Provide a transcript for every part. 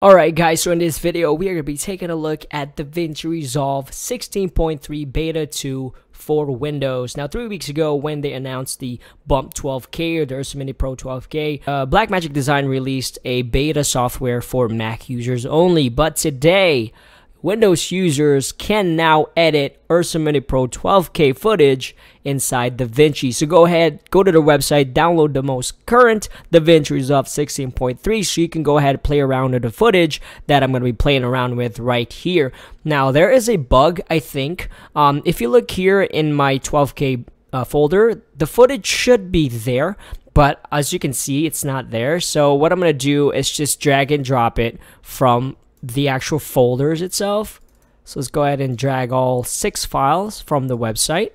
Alright guys, so in this video we are going to be taking a look at DaVinci Resolve 16.3 Beta 2 for Windows. Now 3 weeks ago when they announced the Bump 12K or the Ursa Mini Pro 12K, Blackmagic Design released a beta software for Mac users only. But today, Windows users can now edit Ursa Mini Pro 12K footage inside DaVinci. So go ahead, go to the website, download the most current DaVinci Resolve 16.3 so you can go ahead and play around with the footage that I'm going to be playing around with right here. Now, there is a bug, I think. If you look here in my 12K folder, the footage should be there, but as you can see, it's not there. So what I'm going to do is just drag and drop it from the actual folders itself. So let's go ahead and drag all 6 files from the website.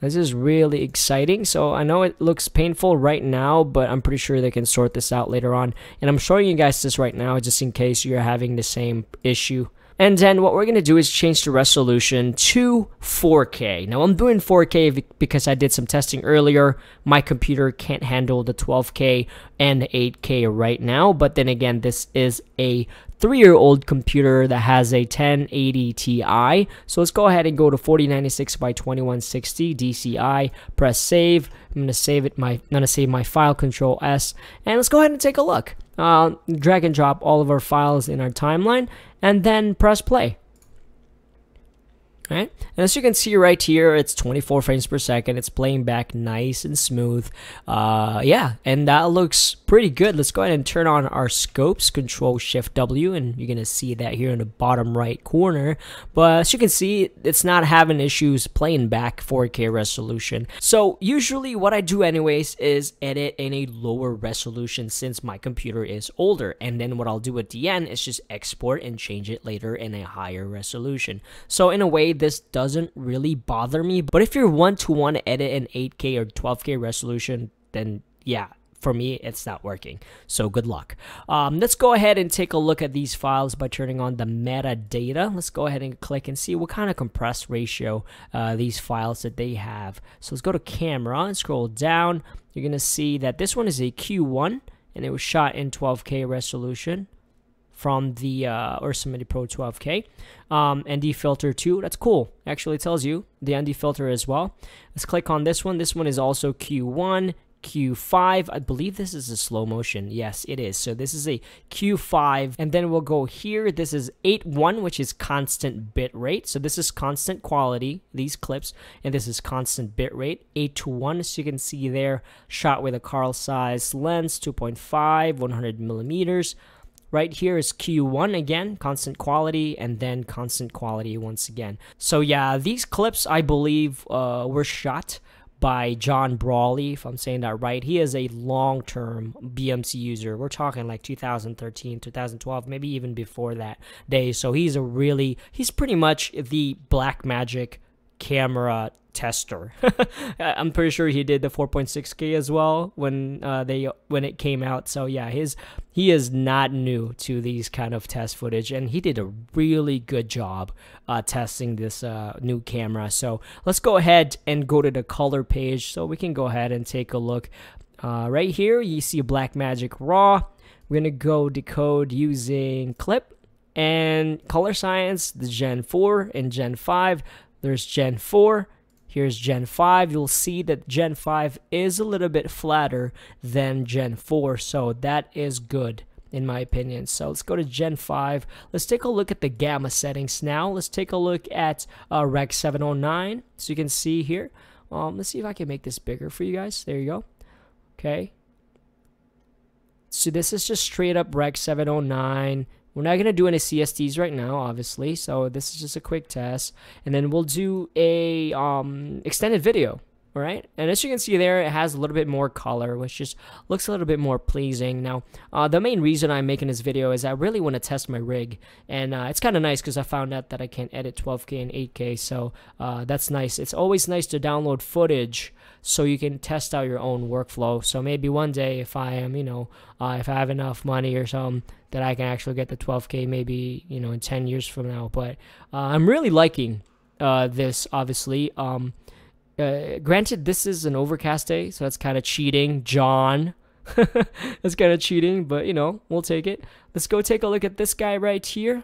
This is really exciting. So I know it looks painful right now, but I'm pretty sure they can sort this out later on. And I'm showing you guys this right now just in case you're having the same issue. And then what we're going to do is change the resolution to 4K. Now I'm doing 4K because I did some testing earlier. My computer can't handle the 12K and 8K right now. But then again, this is a 3-year-old computer that has a 1080 Ti. So let's go ahead and go to 4096 by 2160 DCI. Press save. I'm gonna save it. I'm gonna save my file, Control S, and let's go ahead and take a look. Drag and drop all of our files in our timeline, and then press play. All right, and as you can see right here, it's 24 frames per second. It's playing back nice and smooth. Yeah, and that looks pretty good. Let's go ahead and turn on our scopes, Control Shift W, and you're gonna see that here in the bottom right corner. But as you can see, it's not having issues playing back 4K resolution. So usually what I do anyways is edit in a lower resolution since my computer is older. And then what I'll do at the end is just export and change it later in a higher resolution. So in a way, this doesn't really bother me, but if you want to edit an 8K or 12K resolution, then yeah, for me it's not working, so good luck. Let's go ahead and take a look at these files by turning on the metadata. Let's go ahead and click and see what kind of compress ratio these files that they have. So let's go to camera and scroll down. You're gonna see that this one is a Q1 and it was shot in 12K resolution from the Ursa Mini Pro 12K. ND filter 2, that's cool. Actually tells you the ND filter as well. Let's click on this one. This one is also Q1, Q5. I believe this is a slow motion. Yes, it is. So this is a Q5. And then we'll go here. This is 8.1, which is constant bit rate. So this is constant quality, these clips. And this is constant bit rate, 8:1. As you can see there, shot with a Carl size lens, 2.5, 100 millimeters. Right here is Q1 again, constant quality, and then constant quality once again. So yeah, these clips, I believe, were shot by John Brawley, if I'm saying that right. He is a long-term BMC user. We're talking like 2013, 2012, maybe even before that day. So he's pretty much the Blackmagic camera tester. I'm pretty sure he did the 4.6K as well when it came out. So yeah, he is not new to these kind of test footage, and he did a really good job testing this new camera. So let's go ahead and go to the color page so we can go ahead and take a look. Right here you see Blackmagic RAW. We're gonna go decode using clip and color science, the Gen 4 and Gen 5. There's Gen 4. Here's Gen 5. You'll see that Gen 5 is a little bit flatter than Gen 4. So that is good in my opinion. So let's go to Gen 5. Let's take a look at the gamma settings now. Let's take a look at Rec. 709. So you can see here. Let's see if I can make this bigger for you guys. There you go. Okay. So this is just straight up Rec. 709. We're not going to do any CSTs right now, obviously, so this is just a quick test. And then we'll do a extended video, all right? And as you can see there, it has a little bit more color, which just looks a little bit more pleasing. Now, the main reason I'm making this video is I really want to test my rig. And it's kind of nice because I found out that I can edit 12K and 8K, so that's nice. It's always nice to download footage so you can test out your own workflow. So maybe one day if I am, if I have enough money or something, that I can actually get the 12K maybe, in 10 years from now. But I'm really liking this, obviously. Granted, this is an overcast day, so that's kind of cheating, John. That's kind of cheating, but you know, we'll take it. Let's go take a look at this guy right here.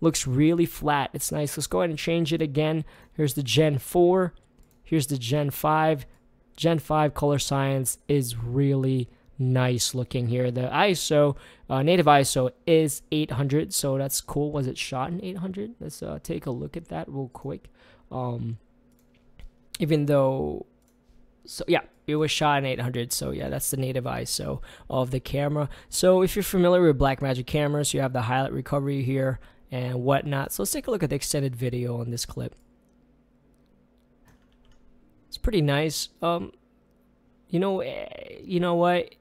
Looks really flat. It's nice. Let's go ahead and change it again. Here's the Gen 4. Here's the Gen 5. Gen 5 color science is really nice looking here. The ISO, native ISO is 800, so that's cool. Was it shot in 800? Let's take a look at that real quick. Even though, so yeah, it was shot in 800, so yeah, that's the native ISO of the camera. So if you're familiar with Blackmagic cameras, you have the highlight recovery here and whatnot. So let's take a look at the extended video on this clip. It's pretty nice. You know what?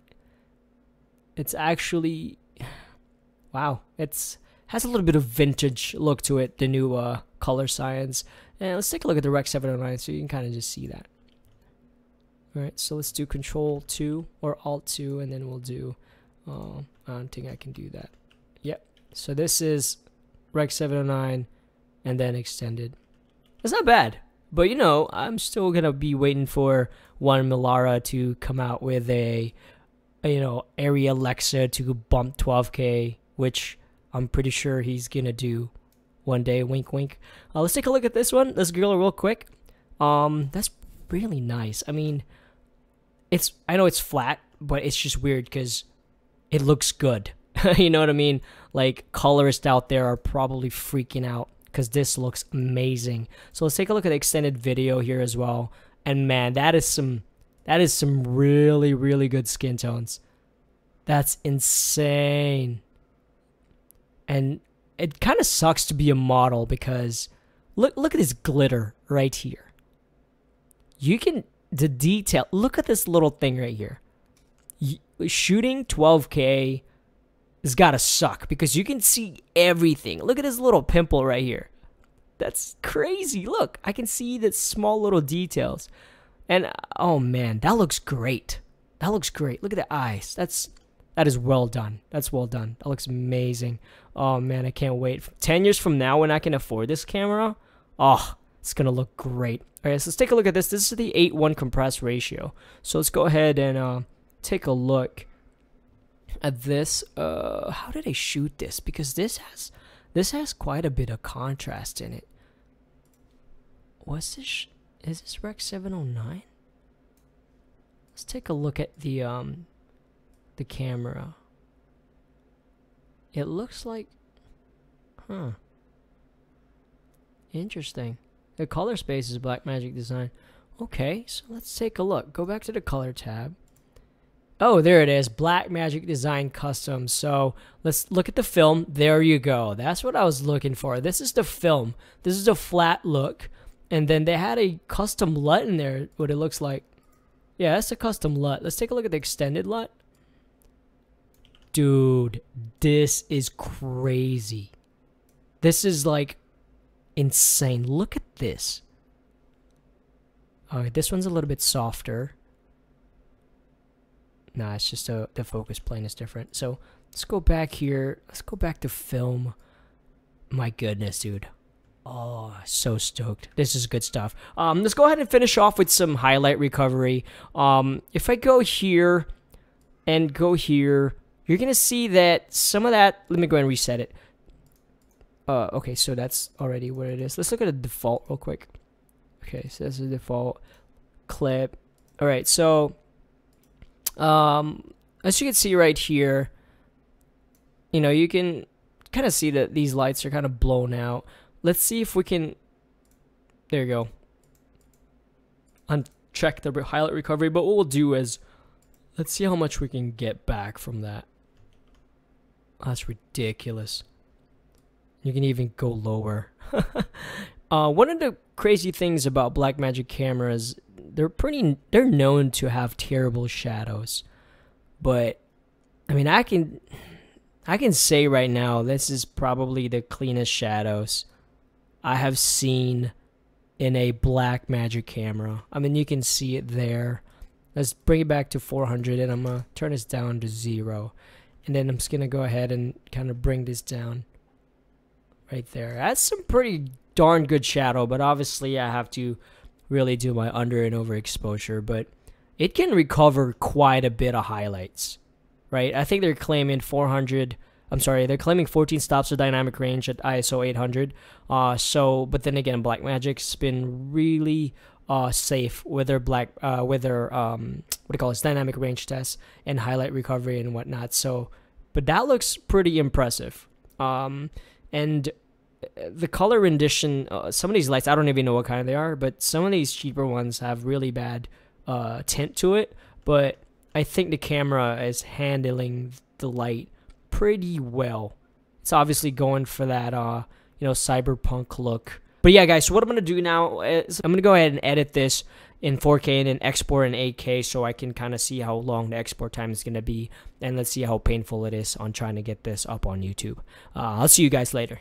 It's actually, wow, it's has a little bit of vintage look to it, the new color science. And let's take a look at the Rec. 709 so you can kind of just see that. All right, so let's do Control 2 or Alt 2, and then we'll do, I don't think I can do that. Yep, so this is Rec. 709 and then extended. That's not bad. But, you know, I'm still going to be waiting for one Millara to come out with a, you know, Arri Alexa to bump 12K, which I'm pretty sure he's going to do one day. Wink, wink. Let's take a look at this one. Let's grill real quick. That's really nice. I mean, it's, I know it's flat, but it's just weird because it looks good. You know what I mean? Like, colorists out there are probably freaking out, because this looks amazing. So let's take a look at the extended video here as well. And man, that is some really, really good skin tones. That's insane. And it kind of sucks to be a model because look at this glitter right here. You can, the detail, look at this little thing right here. Shooting 12K it's gotta suck because you can see everything. Look at this little pimple right here. That's crazy. Look, I can see the small little details. And oh man, that looks great. That looks great. Look at the eyes. That is well done. That's well done. That looks amazing. Oh man, I can't wait. 10 years from now when I can afford this camera, oh, it's gonna look great. All right, so let's take a look at this. This is the 8:1 compressed ratio. So let's go ahead and take a look at this. How did I shoot this? Because this has quite a bit of contrast in it. What's this? Is this Rec. 709? Let's take a look at the camera. It looks like, huh? Interesting. The color space is Blackmagic Design. Okay, so let's take a look. Go back to the color tab. Oh, there it is, Blackmagic Design Custom. So let's look at the film. There you go. That's what I was looking for. This is the film. This is the flat look. And then they had a custom LUT in there, what it looks like. Yeah, that's a custom LUT. Let's take a look at the extended LUT. Dude, this is crazy. This is like insane. Look at this. All right, this one's a little bit softer. Nah, it's just the focus plane is different. So let's go back here. Let's go back to film. My goodness, dude. Oh, so stoked. This is good stuff. Let's go ahead and finish off with some highlight recovery. If I go here and go here, you're going to see that some of that... Let me go ahead and reset it. Okay, so that's already what it is. Let's look at the default real quick. Okay, so that's the default clip. All right, so... as you can see right here, you know, you can kind of see that these lights are kind of blown out. Let's see if we can, there you go, uncheck the highlight recovery. But what we'll do is, let's see how much we can get back from that. Oh, that's ridiculous. You can even go lower. One of the crazy things about Blackmagic cameras, they're known to have terrible shadows, but I mean, I can say right now, this is probably the cleanest shadows I have seen in a Blackmagic camera. I mean, you can see it there. Let's bring it back to 400, and I'm gonna turn this down to 0, and then I'm just gonna go ahead and kind of bring this down right there. That's some pretty darn good shadow, but obviously I have to really do my under and over exposure. But it can recover quite a bit of highlights, right? I think they're claiming 14 stops of dynamic range at ISO 800. But then again, Blackmagic's been really safe with their dynamic range tests and highlight recovery and whatnot. So, but that looks pretty impressive. And the color rendition, some of these lights, I don't even know what kind they are, but some of these cheaper ones have really bad tint to it. But I think the camera is handling the light pretty well. It's obviously going for that cyberpunk look. But yeah, guys, so what I'm gonna do now is I'm gonna go ahead and edit this in 4K and then export in 8K, so I can kind of see how long the export time is gonna be, and let's see how painful it is on trying to get this up on YouTube. I'll see you guys later.